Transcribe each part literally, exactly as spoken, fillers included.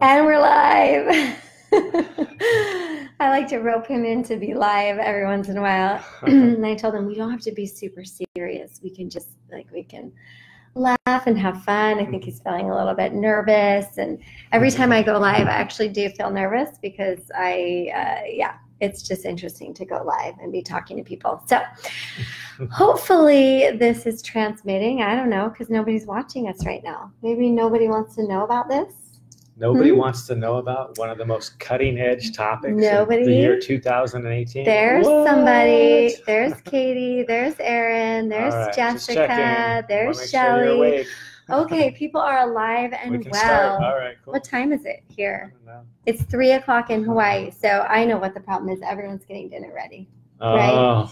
And we're live. I like to rope him in to be live every once in a while. And I told him we don't have to be super serious. We can just like we can laugh and have fun. I think he's feeling a little bit nervous. And every time I go live, I actually do feel nervous because I, uh, yeah, it's just interesting to go live and be talking to people. So hopefully this is transmitting. I don't know, because nobody's watching us right now. Maybe nobody wants to know about this. Nobody hmm? wants to know about one of the most cutting-edge topics Nobody. of the year two thousand eighteen. There's what? somebody. There's Katie. There's Erin. There's right, Jessica. There's make Shelly. Sure okay, people are alive and we well. Start. All right, cool. What time is it here? I don't know. It's three o'clock in Hawaii, so I know what the problem is. Everyone's getting dinner ready. Oh, right?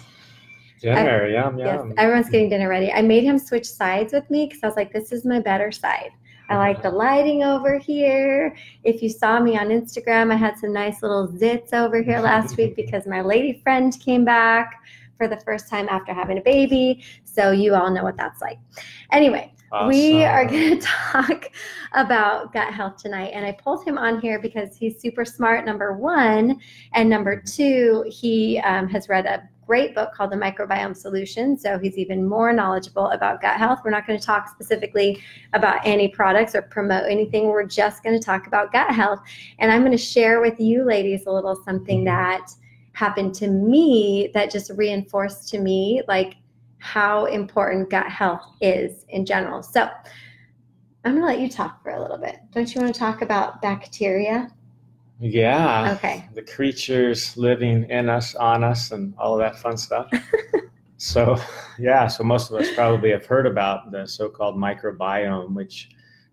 dinner, I, yum, yes, yum. Everyone's getting dinner ready. I made him switch sides with me because I was like, this is my better side. I like the lighting over here. If you saw me on Instagram, I had some nice little zits over here last week because my lady friend came back for the first time after having a baby. So you all know what that's like. Anyway, awesome. We are going to talk about gut health tonight. And I pulled him on here because he's super smart, number one. And number two, he um, has read a great book called The Microbiome Solution, so he's even more knowledgeable about gut health. We're not going to talk specifically about any products or promote anything. We're just going to talk about gut health, and I'm going to share with you ladies a little something that happened to me that just reinforced to me like how important gut health is in general. So I'm going to let you talk for a little bit. Don't you want to talk about bacteria? Yeah. Okay. The creatures living in us, on us, and all of that fun stuff. So, yeah, so most of us probably have heard about the so-called microbiome, which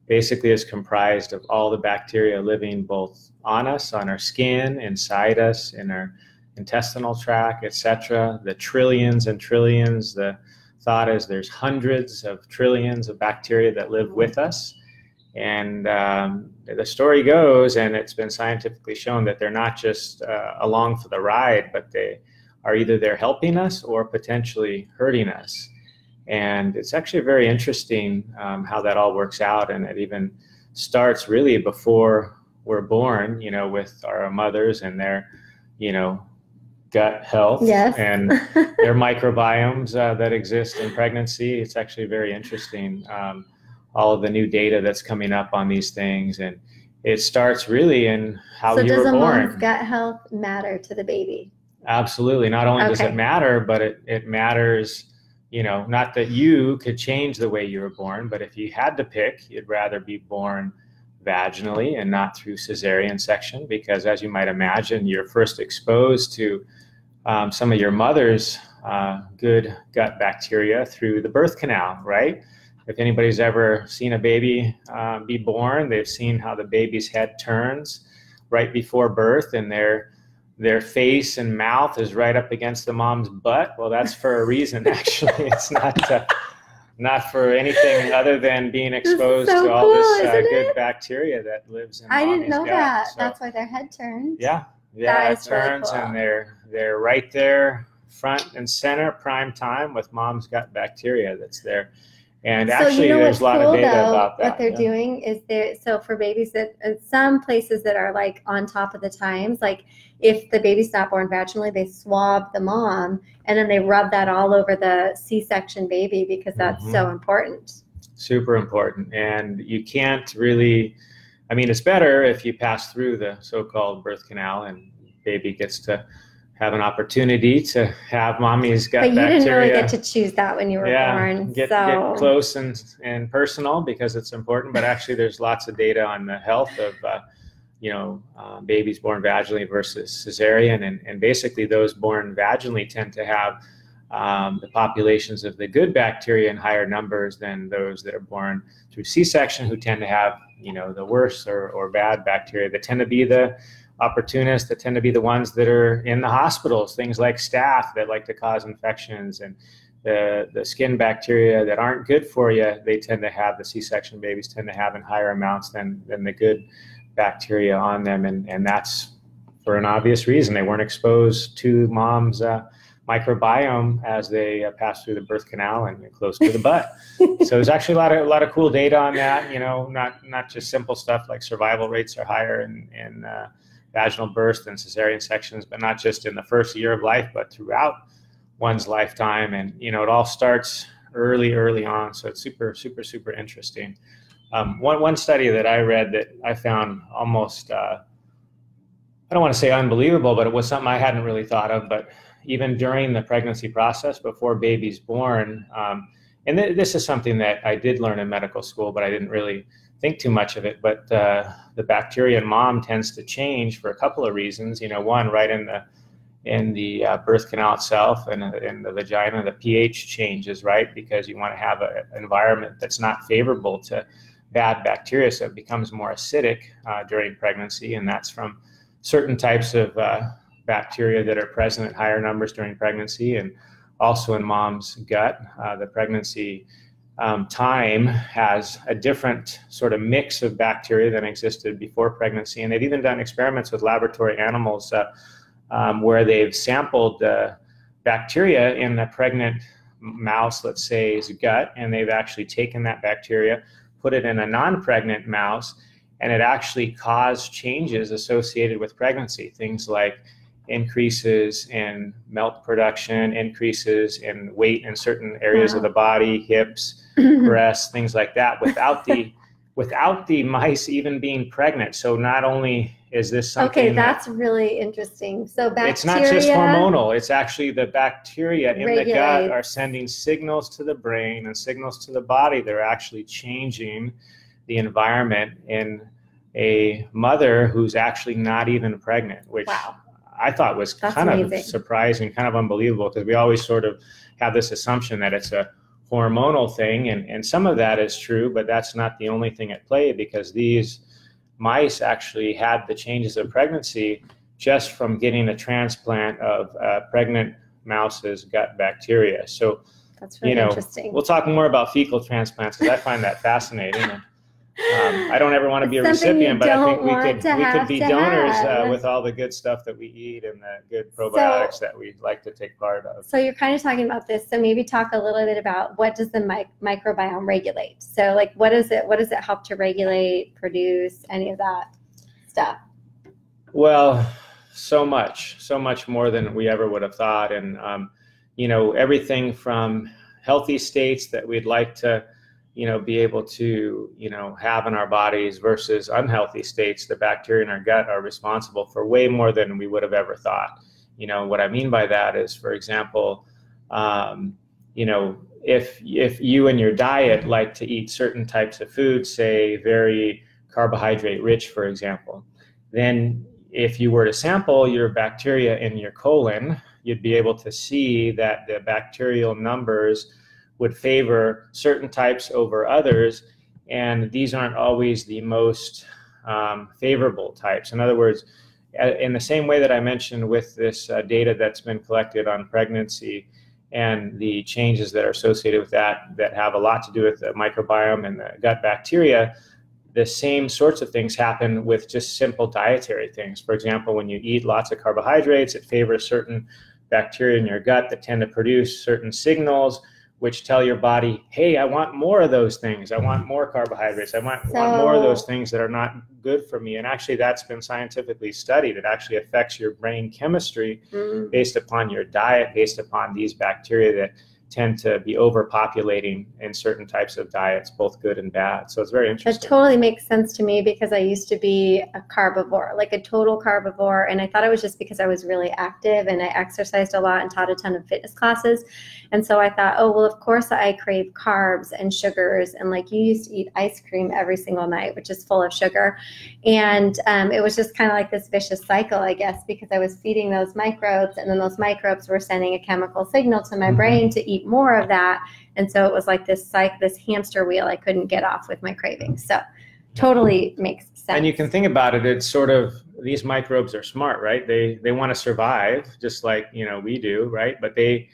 basically is comprised of all the bacteria living both on us, on our skin, inside us, in our intestinal tract, et cetera. The trillions and trillions. The thought is there's hundreds of trillions of bacteria that live with us. And um, the story goes, and it's been scientifically shown, that they're not just uh, along for the ride, but they are either they're helping us or potentially hurting us. And it's actually very interesting um, how that all works out. And it even starts really before we're born, you know, with our mothers and their, you know, gut health. Yes. And their microbiomes uh, that exist in pregnancy. It's actually very interesting. Um, all of the new data that's coming up on these things. And it starts really in how you were born. So does a mom's gut health matter to the baby? Absolutely. Not only does it matter, but it, it matters, you know, not that you could change the way you were born, but if you had to pick, you'd rather be born vaginally and not through cesarean section, because as you might imagine, you're first exposed to um, some of your mother's uh, good gut bacteria through the birth canal, right? If anybody's ever seen a baby uh, be born, they've seen how the baby's head turns right before birth, and their their face and mouth is right up against the mom's butt. Well, that's for a reason, actually. It's not uh, not for anything other than being exposed so to all cool, this uh, good it? bacteria that lives in I mommy's didn't know gut. that. So, that's why their head turns. Yeah, yeah, that it turns, really cool. And they're they're right there, front and center, prime time with mom's gut bacteria that's there. And actually, so you know there's a lot cool, of data though, about that. What they're yeah. doing is they're, so for babies that, in some places that are like on top of the times, like if the baby's not born vaginally, they swab the mom and then they rub that all over the C-section baby because that's mm-hmm. so important. Super important. And you can't really, I mean, it's better if you pass through the so-called birth canal and baby gets to have an opportunity to have mommy's gut bacteria. But you didn't really get to choose that when you were yeah, born. Get, so. get close and, and personal because it's important, but actually there's lots of data on the health of, uh, you know, uh, babies born vaginally versus cesarean. And, and basically those born vaginally tend to have um, the populations of the good bacteria in higher numbers than those that are born through C-section, who tend to have, you know, the worse or, or bad bacteria that tend to be the opportunists, that tend to be the ones that are in the hospitals, things like staph that like to cause infections, and the, the skin bacteria that aren't good for you, they tend to have, the C-section babies tend to have in higher amounts than, than the good bacteria on them. And, and that's for an obvious reason. They weren't exposed to mom's uh, microbiome as they uh, pass through the birth canal and close to the butt. So there's actually a lot of a lot of cool data on that. You know, not not just simple stuff like survival rates are higher in, in uh, vaginal births and cesarean sections, but not just in the first year of life, but throughout one's lifetime. And you know, it all starts early, early on. So it's super, super, super interesting. Um, one one study that I read that I found almost uh, I don't want to say unbelievable, but it was something I hadn't really thought of, but even during the pregnancy process, before baby's born, um, and th this is something that I did learn in medical school, but I didn't really think too much of it. But uh, the bacteria in mom tends to change for a couple of reasons. You know, one, right in the in the uh, birth canal itself and in, in the vagina, the pH changes, right? Because you want to have a, an environment that's not favorable to bad bacteria, so it becomes more acidic uh, during pregnancy, and that's from certain types of uh, bacteria that are present at higher numbers during pregnancy and also in mom's gut. Uh, the pregnancy um, time has a different sort of mix of bacteria than existed before pregnancy. And they've even done experiments with laboratory animals uh, um, where they've sampled the bacteria in the pregnant mouse, let's say's gut, and they've actually taken that bacteria, put it in a non-pregnant mouse, and it actually caused changes associated with pregnancy, things like increases in milk production, increases in weight in certain areas wow. of the body, hips, breasts, things like that, without the without the mice even being pregnant. So not only is this something okay, that's that, really interesting. So bacteria, it's not just hormonal, it's actually the bacteria in regulates. the gut are sending signals to the brain and signals to the body. They're actually changing the environment in a mother who's actually not even pregnant, which wow. I thought was That's kind amazing. of surprising, kind of unbelievable, because we always sort of have this assumption that it's a hormonal thing, and, and some of that is true, but that's not the only thing at play, because these mice actually had the changes of pregnancy just from getting a transplant of uh, pregnant mouse's gut bacteria. So, That's really you know, interesting. We'll talk more about fecal transplants, because I find that fascinating. Um, I don't ever want to be it's a recipient, but I think we could we could be donors uh, with all the good stuff that we eat and the good probiotics so, that we like to take part of. So you're kind of talking about this. So maybe talk a little bit about what does the mic microbiome regulate? So like, what is it? What does it help to regulate, produce, any of that stuff? Well, so much, so much more than we ever would have thought, and um, you know, everything from healthy states that we'd like to, you know, be able to, you know, have in our bodies versus unhealthy states. The bacteria in our gut are responsible for way more than we would have ever thought. You know, what I mean by that is, for example, um, you know, if, if you and your diet like to eat certain types of food, say very carbohydrate rich, for example, then if you were to sample your bacteria in your colon, you'd be able to see that the bacterial numbers would favor certain types over others, and these aren't always the most um, favorable types. In other words, in the same way that I mentioned with this uh, data that's been collected on pregnancy and the changes that are associated with that, that have a lot to do with the microbiome and the gut bacteria, the same sorts of things happen with just simple dietary things. For example, when you eat lots of carbohydrates, it favors certain bacteria in your gut that tend to produce certain signals which tell your body, hey, I want more of those things. I want more carbohydrates. I want, so, want more of those things that are not good for me. And actually, that's been scientifically studied. It actually affects your brain chemistry mm. based upon your diet, based upon these bacteria that tend to be overpopulating in certain types of diets, both good and bad. So it's very interesting. That totally makes sense to me, because I used to be a carbivore, like a total carbivore. And I thought it was just because I was really active and I exercised a lot and taught a ton of fitness classes. And so I thought, oh, well, of course I crave carbs and sugars. And like, you used to eat ice cream every single night, which is full of sugar. And um, it was just kind of like this vicious cycle, I guess, because I was feeding those microbes, and then those microbes were sending a chemical signal to my mm-hmm. brain to eat more of that. And so it was like this cycle, this hamster wheel I couldn't get off with my cravings. So totally makes sense. And you can think about it, it's sort of, these microbes are smart, right? They they want to survive just like, you know, we do, right? But they,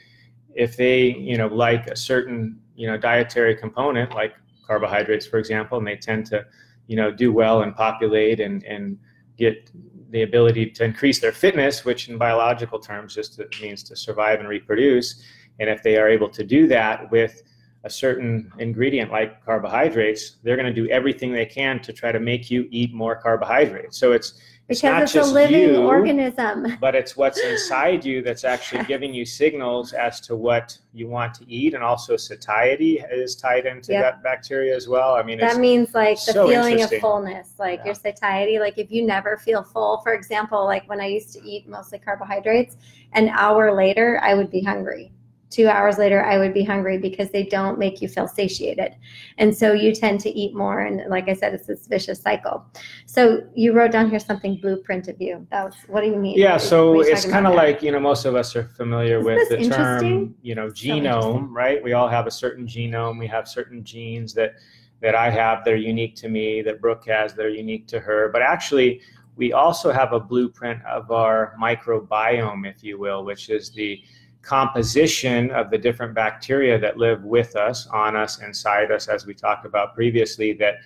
if they, you know, like a certain, you know, dietary component, like carbohydrates, for example, and they tend to, you know, do well and populate and, and get the ability to increase their fitness, which in biological terms just means to survive and reproduce. And if they are able to do that with a certain ingredient like carbohydrates, they're going to do everything they can to try to make you eat more carbohydrates. So it's it's because not it's just a living you, organism, but it's what's inside you that's actually giving you signals as to what you want to eat, and also satiety is tied into yep. that bacteria as well. I mean, that it's means like the so feeling of fullness, like yeah. your satiety. Like if you never feel full, for example, like when I used to eat mostly carbohydrates, an hour later I would be hungry. Two hours later, I would be hungry because they don't make you feel satiated. And so you tend to eat more. And like I said, it's this vicious cycle. So you wrote down here something blueprint of you. That was, what do you mean? Yeah, so it's kind of like, you know, most of us are familiar with the term, you know, genome, right? We all have a certain genome. We have certain genes that, that I have that are unique to me, that Brooke has that are unique to her. But actually, we also have a blueprint of our microbiome, if you will, which is the composition of the different bacteria that live with us, on us, inside us, as we talked about previously, that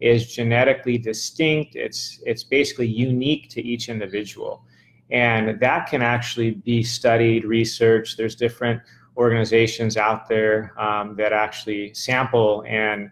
is genetically distinct. It's, it's basically unique to each individual. And that can actually be studied, researched. There's different organizations out there um, that actually sample and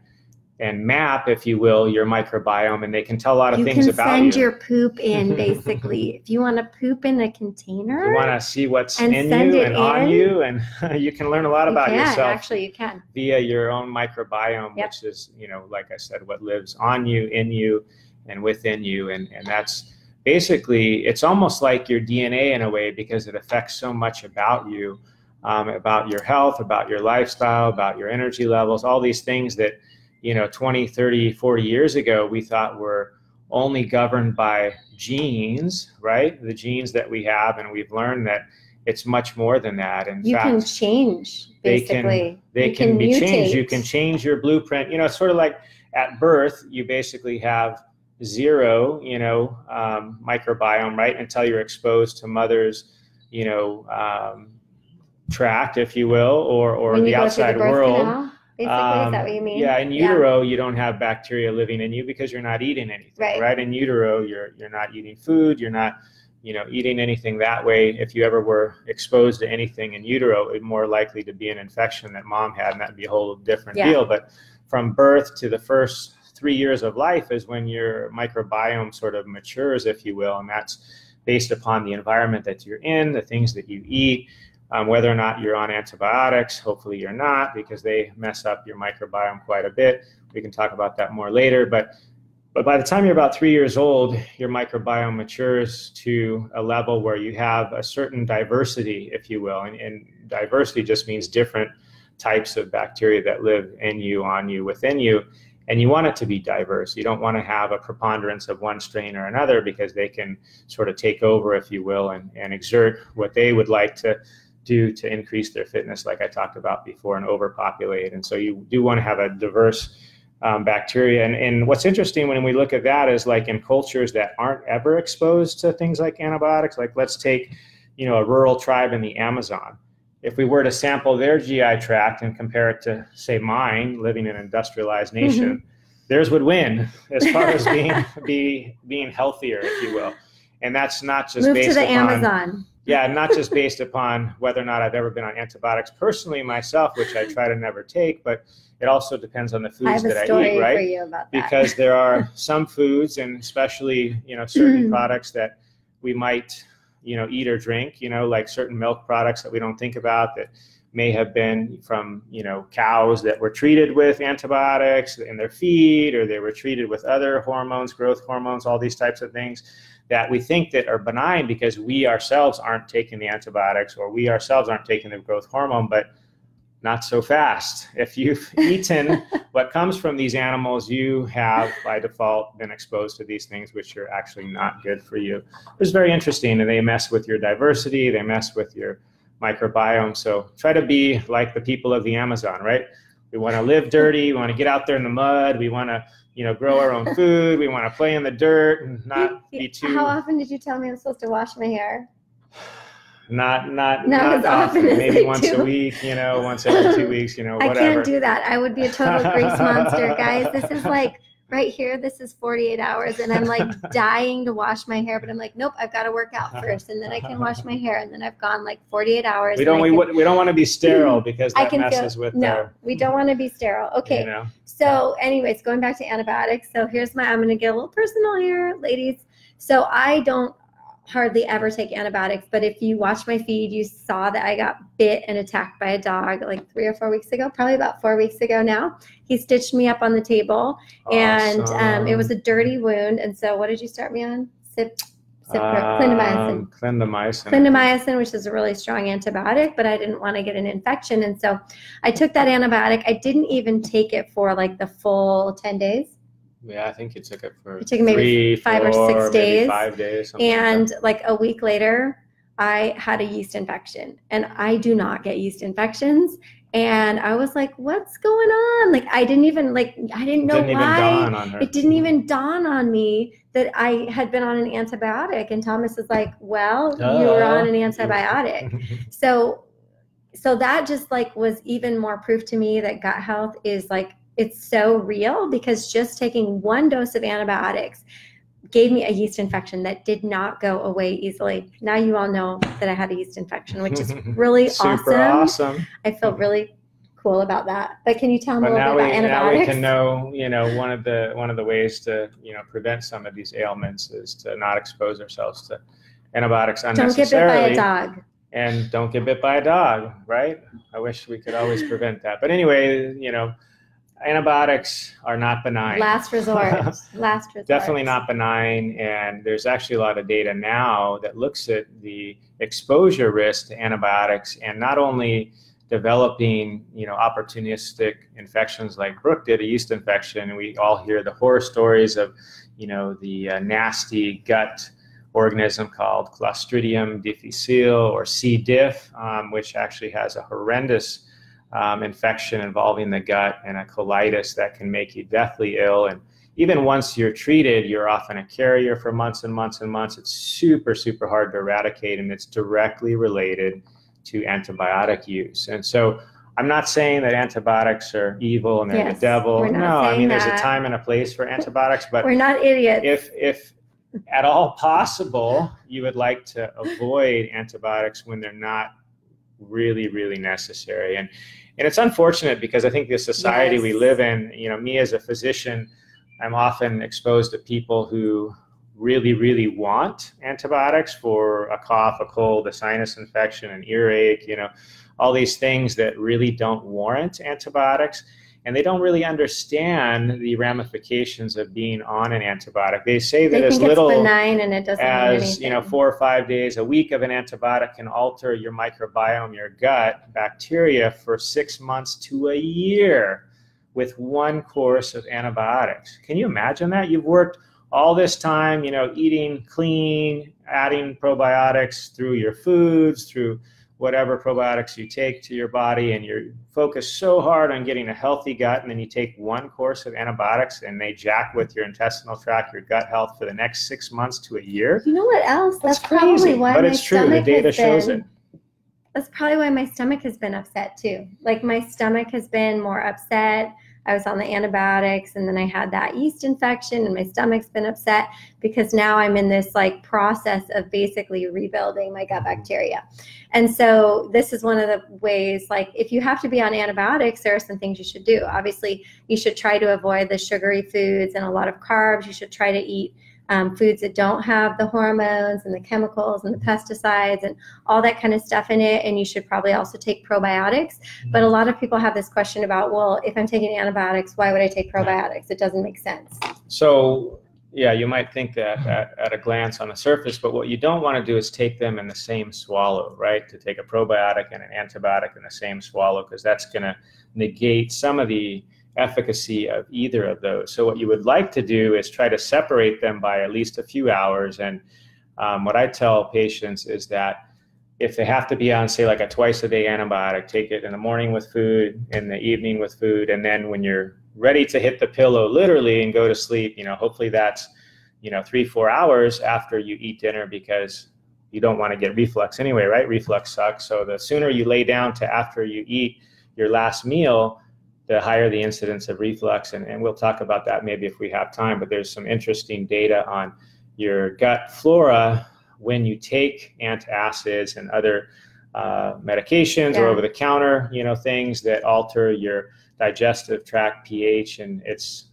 and map, if you will, your microbiome, and they can tell a lot of you things about you. You can send your poop in, basically. If you want to poop in a container. If you want to see what's in you and in. on you, and you can learn a lot you about can, yourself. Actually, you can. Via your own microbiome, yep. which is, you know, like I said, what lives on you, in you, and within you. And, and that's basically, it's almost like your D N A in a way, because it affects so much about you, um, about your health, about your lifestyle, about your energy levels, all these things that, you know, twenty, thirty, forty years ago, we thought were only governed by genes, right? The genes that we have, and we've learned that it's much more than that. In you fact, can change, basically. They can, they you can, can be mutate. changed. You can change your blueprint. You know, it's sort of like at birth, you basically have zero, you know, um, microbiome, right? Until you're exposed to mother's, you know, um, tract, if you will, or, or the outside the world. Canal? Basically, is that what you mean? Um, yeah, in utero, yeah. you don't have bacteria living in you because you're not eating anything, right? right? In utero, you're you're not eating food, you're not, you know, eating anything that way. If you ever were exposed to anything in utero, it would more likely to be an infection that mom had, and that'd be a whole different yeah. deal. But from birth to the first three years of life is when your microbiome sort of matures, if you will, and that's based upon the environment that you're in, the things that you eat. Um, whether or not you're on antibiotics, hopefully you're not, because they mess up your microbiome quite a bit. We can talk about that more later. But, but by the time you're about three years old, your microbiome matures to a level where you have a certain diversity, if you will. And, and diversity just means different types of bacteria that live in you, on you, within you. And you want it to be diverse. You don't want to have a preponderance of one strain or another, because they can sort of take over, if you will, and, and exert what they would like to do to increase their fitness, like I talked about before, and overpopulate. And so you do want to have a diverse um, bacteria. And, and what's interesting when we look at that is, like, in cultures that aren't ever exposed to things like antibiotics, like let's take, you know, a rural tribe in the Amazon. If we were to sample their G I tract and compare it to, say, mine, living in an industrialized nation, mm-hmm. theirs would win as far as being, be, being healthier, if you will. And that's not just Move based to the upon, Amazon. Yeah, not just based upon whether or not I've ever been on antibiotics personally myself, which I try to never take, but it also depends on the foods that I eat, right? I have a story for you about that. Because there are some foods, and especially, you know, certain products that we might, you know, eat or drink, you know, like certain milk products that we don't think about that may have been from, you know, cows that were treated with antibiotics in their feed, or they were treated with other hormones, growth hormones, all these types of things that we think that are benign because we ourselves aren't taking the antibiotics, or we ourselves aren't taking the growth hormone. But not so fast. If you've eaten what comes from these animals, you have by default been exposed to these things, which are actually not good for you. It's very interesting, and they mess with your diversity, they mess with your microbiome. So try to be like the people of the Amazon, right? We want to live dirty, we want to get out there in the mud, we want to, you know, grow our own food, we want to play in the dirt and not be too... How often did you tell me I'm supposed to wash my hair? Not, not, not, not often, often maybe once do. a week, you know, once every two weeks, you know, whatever. I can't do that. I would be a total grease monster, guys. This is like right here, this is forty-eight hours and I'm like dying to wash my hair, but I'm like, nope, I've got to work out first and then I can wash my hair, and then I've gone like forty-eight hours. We don't, we, can, we don't want to be sterile because that messes feel, with no, their, we don't want to be sterile. Okay. You know? So anyways, going back to antibiotics. So here's my, I'm going to get a little personal here, ladies. So I don't hardly ever take antibiotics, but if you watch my feed, you saw that I got bit and attacked by a dog like three or four weeks ago, probably about four weeks ago now. He stitched me up on the table. Awesome. And um, it was a dirty wound. And so what did you start me on? Sip, sip, um, clindamycin. Clindamycin. Clindamycin, which is a really strong antibiotic, but I didn't want to get an infection. And so I took that antibiotic. I didn't even take it for like the full ten days. Yeah, I think you took it for it took maybe three, five four, or six days. Five days. And like, like a week later, I had a yeast infection, and I do not get yeast infections. And I was like, "What's going on?" Like I didn't even like I didn't know didn't why. It didn't even dawn on me that I had been on an antibiotic. And Thomas is like, "Well, Duh. you were on an antibiotic." so, so that just like was even more proof to me that gut health is like. It's so real, because just taking one dose of antibiotics gave me a yeast infection that did not go away easily. Now you all know that I had a yeast infection, which is really Super awesome. awesome. I feel really cool about that. But can you tell me a little bit about antibiotics? Now we can know, you know, one of the one of the ways to, you know, prevent some of these ailments is to not expose ourselves to antibiotics unnecessarily. Don't get bit by a dog. And don't get bit by a dog, right? I wish we could always prevent that. But anyway, you know, antibiotics are not benign. Last resort. Last resort. Definitely not benign. And there's actually a lot of data now that looks at the exposure risk to antibiotics, and not only developing, you know, opportunistic infections like Brooke did, a yeast infection. And we all hear the horror stories of, you know, the uh, nasty gut organism called Clostridium difficile or C. diff, um, which actually has a horrendous Um, infection involving the gut and a colitis that can make you deathly ill. And even once you're treated, you're often a carrier for months and months and months. It's super, super hard to eradicate, and it's directly related to antibiotic use. And so I'm not saying that antibiotics are evil and they're yes, the devil. No, I mean, that. there's a time and a place for antibiotics, but we're not idiots. If, if at all possible, you would like to avoid antibiotics when they're not really, really necessary. And and it's unfortunate, because I think the society yes. we live in, you know, me as a physician, I'm often exposed to people who really, really want antibiotics for a cough, a cold, a sinus infection, an earache, you know, all these things that really don't warrant antibiotics. And they don't really understand the ramifications of being on an antibiotic. They say that they as little benign and it doesn't as you know, four or five days, a week of an antibiotic can alter your microbiome, your gut bacteria, for six months to a year with one course of antibiotics. Can you imagine that? You've worked all this time, you know, eating clean, adding probiotics through your foods, through whatever probiotics you take to your body, and you're focused so hard on getting a healthy gut, and then you take one course of antibiotics and they jack with your intestinal tract, your gut health, for the next six months to a year. You know what else? That's, that's probably crazy, why but my it's true. Stomach the data has shows been, it. That's probably why my stomach has been upset too. Like my stomach has been more upset. I was on the antibiotics, and then I had that yeast infection, and my stomach's been upset, because now I'm in this like process of basically rebuilding my gut bacteria. And so this is one of the ways, like if you have to be on antibiotics, there are some things you should do. Obviously, you should try to avoid the sugary foods and a lot of carbs. You should try to eat um, foods that don't have the hormones and the chemicals and the pesticides and all that kind of stuff in it. And you should probably also take probiotics. But a lot of people have this question about, well, if I'm taking antibiotics, why would I take probiotics? It doesn't make sense. So yeah, you might think that at, at a glance on the surface, but what you don't want to do is take them in the same swallow, right? To take a probiotic and an antibiotic in the same swallow, because that's going to negate some of the efficacy of either of those. So what you would like to do is try to separate them by at least a few hours. And um, what I tell patients is that if they have to be on, say, like a twice a day antibiotic, take it in the morning with food, in the evening with food, and then when you're ready to hit the pillow literally and go to sleep, you know, hopefully that's, you know, three, four hours after you eat dinner, because you don't want to get reflux anyway, right? Reflux sucks. So the sooner you lay down to after you eat your last meal, the higher the incidence of reflux. And, and we'll talk about that maybe if we have time, but there's some interesting data on your gut flora when you take antacids and other uh, medications yeah. or over the counter, you know, things that alter your digestive tract pH. And it's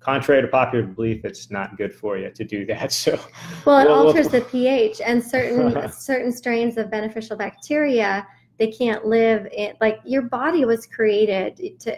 contrary to popular belief, it's not good for you to do that. So well, it we'll, alters we'll, the pH, and certain certain strains of beneficial bacteria, they can't live in, like, your body was created to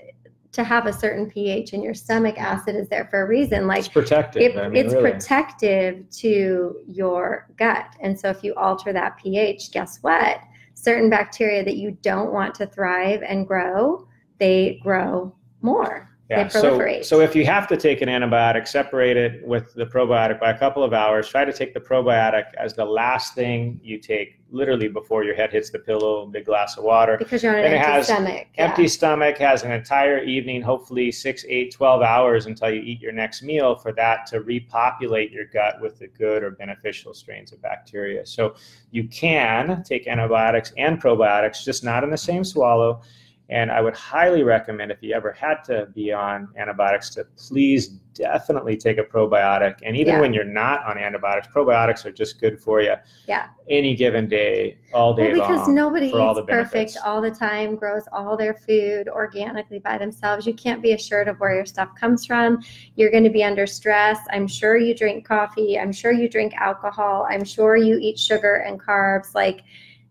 to have a certain pH, and your stomach acid is there for a reason. Like, it's protective. It, I mean, it's really. protective to your gut. And so if you alter that pH, guess what? Certain bacteria that you don't want to thrive and grow, they grow more. Yeah. They proliferate. So, so if you have to take an antibiotic, separate it with the probiotic by a couple of hours. Try to take the probiotic as the last thing you take, literally before your head hits the pillow, big glass of water. Because you're on an empty stomach. Empty yeah. stomach has an entire evening, hopefully six, eight, twelve hours until you eat your next meal, for that to repopulate your gut with the good or beneficial strains of bacteria. So you can take antibiotics and probiotics, just not in the same swallow. And I would highly recommend, if you ever had to be on antibiotics, to please definitely take a probiotic. And even yeah. when you're not on antibiotics, probiotics are just good for you. Yeah. Any given day, all day well, because long. Because nobody for eats all the perfect all the time, grows all their food organically by themselves. You can't be assured of where your stuff comes from. You're going to be under stress. I'm sure you drink coffee. I'm sure you drink alcohol. I'm sure you eat sugar and carbs. Like,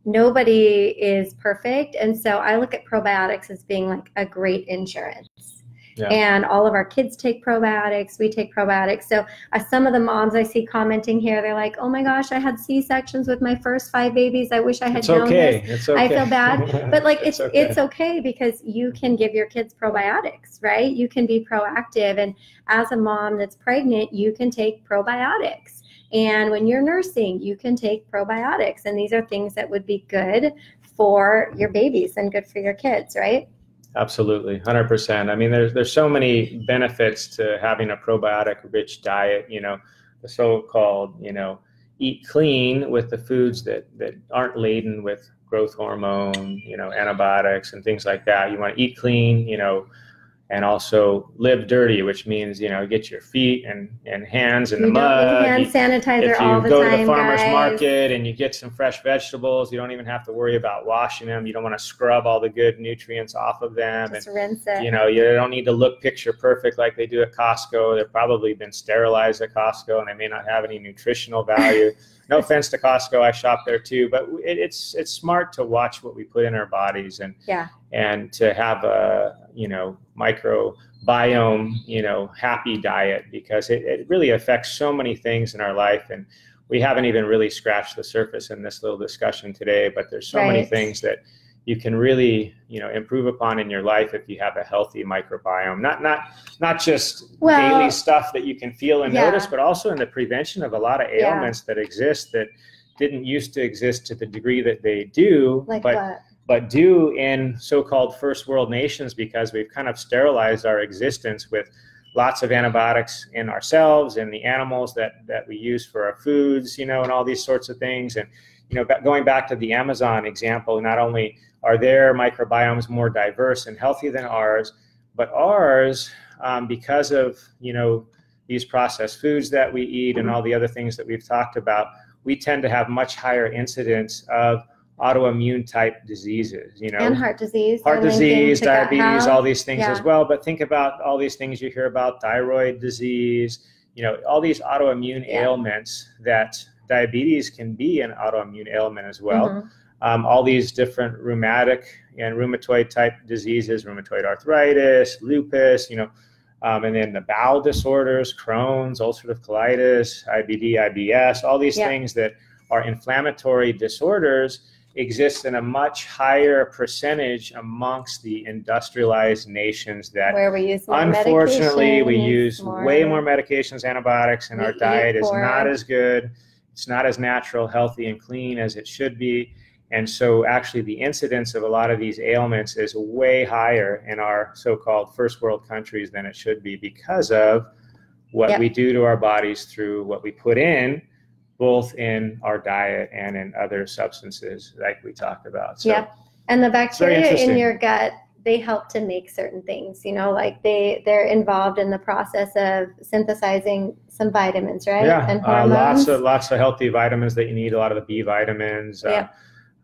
nobody is perfect. And so I look at probiotics as being like a great insurance. Yeah. And all of our kids take probiotics. We take probiotics. So uh, some of the moms I see commenting here, they're like, oh my gosh, I had C-sections with my first five babies. I wish I had it's known okay. this. It's okay. I feel bad. But like, it's, it's, okay. it's okay, because you can give your kids probiotics, right? You can be proactive. And as a mom that's pregnant, you can take probiotics. And when you're nursing, you can take probiotics. And these are things that would be good for your babies and good for your kids, right? Absolutely, one hundred percent. I mean, there's, there's so many benefits to having a probiotic-rich diet, you know, the so-called, you know, eat clean with the foods that, that aren't laden with growth hormone, you know, antibiotics and things like that. You want to eat clean, you know, and also live dirty, which means, you know, get your feet and, and hands in the mud. You don't need hand sanitizer all the time, guys. If you go to the farmer's market and you get some fresh vegetables, you don't even have to worry about washing them. You don't want to scrub all the good nutrients off of them. Just rinse it. You know, you don't need to look picture perfect like they do at Costco. They've probably been sterilized at Costco, and they may not have any nutritional value. No offense to Costco, I shop there too, but it, it's it's smart to watch what we put in our bodies, and yeah. and to have a, you know, microbiome, you know, happy diet, because it, it really affects so many things in our life, and we haven't even really scratched the surface in this little discussion today. But there's so right. many things that you can really, you know, improve upon in your life if you have a healthy microbiome. Not not not just well, daily stuff that you can feel and yeah. notice, but also in the prevention of a lot of ailments yeah. that exist that didn't used to exist to the degree that they do. Like but what? But do in so-called first world nations, because we've kind of sterilized our existence with lots of antibiotics in ourselves and the animals that, that we use for our foods, you know, and all these sorts of things. And, you know, going back to the Amazon example, not only are their microbiomes more diverse and healthy than ours, but ours, um, because of, you know, these processed foods that we eat and all the other things that we've talked about, we tend to have much higher incidence of autoimmune type diseases, you know, and heart disease, heart disease, diabetes, all these things yeah. as well. But think about all these things you hear about, thyroid disease, you know, all these autoimmune yeah. ailments, that diabetes can be an autoimmune ailment as well. Mm-hmm. Um, all these different rheumatic and rheumatoid type diseases, rheumatoid arthritis, lupus, you know, um, and then the bowel disorders, Crohn's, ulcerative colitis, I B D, I B S, all these yeah. things that are inflammatory disorders exists in a much higher percentage amongst the industrialized nations that Where we use more unfortunately we use more, way more medications, antibiotics, and our diet is not as good. It's not as natural, healthy, and clean as it should be. And so actually the incidence of a lot of these ailments is way higher in our so-called first world countries than it should be, because of what yep. we do to our bodies through what we put in, both in our diet and in other substances like we talked about. So, yep. And the bacteria in your gut they help to make certain things, you know, like they, they're involved in the process of synthesizing some vitamins, right? Yeah, and uh, lots of lots of healthy vitamins that you need, a lot of the B vitamins. Uh, yeah.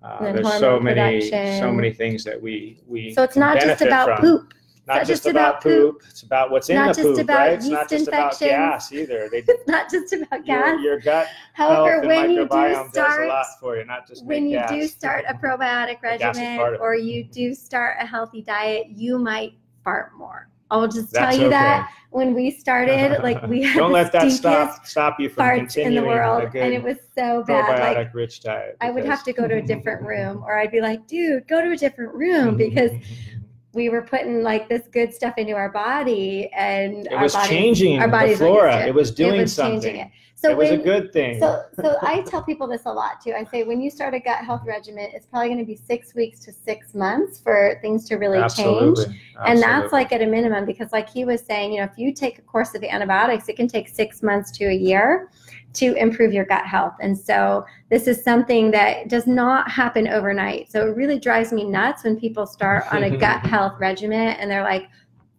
Uh, there's so many, production. so many things that we, we So it's not just about from. poop. Not, not just, just about poop. poop. It's about what's not in the poop, right? It's not just about gas either. They, it's not just about gas. Your, your gut However, when you do start, a lot for you, not just when you gas. do start a probiotic regimen or you do start a healthy diet, you might fart more. I'll just That's tell you okay. that when we started, like we had don't let that stop stop you from continuing in the world, a good and it was so bad. Like rich diet. I would have to go to a different room, or I'd be like, dude, go to a different room because. We were putting like this good stuff into our body, and it our was body, changing our the flora. It. it was doing it was something. It, so it when, was a good thing. So, so I tell people this a lot too. I say when you start a gut health regimen, it's probably going to be six weeks to six months for things to really Absolutely. change. Absolutely. And that's like at a minimum, because like he was saying, you know, if you take a course of antibiotics, it can take six months to a year to improve your gut health. And so this is something that does not happen overnight. So it really drives me nuts when people start on a gut health regimen and they're like,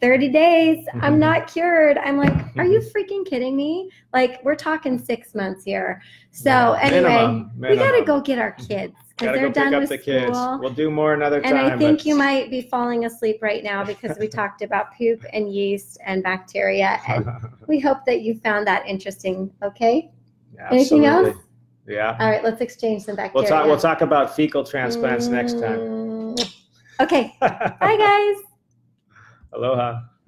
thirty days, I'm not cured. I'm like, are you freaking kidding me? Like, we're talking six months here. So anyway, minimum, minimum. we gotta go get our kids. Gotta they're go done pick up with the kids. School. We'll do more another time. And I think you might be falling asleep right now because we talked about poop and yeast and bacteria. And we hope that you found that interesting, okay? Absolutely. Anything else? Yeah. All right, let's exchange some bacteria. We'll talk, we'll talk about fecal transplants mm. next time. Okay. Bye, guys. Aloha.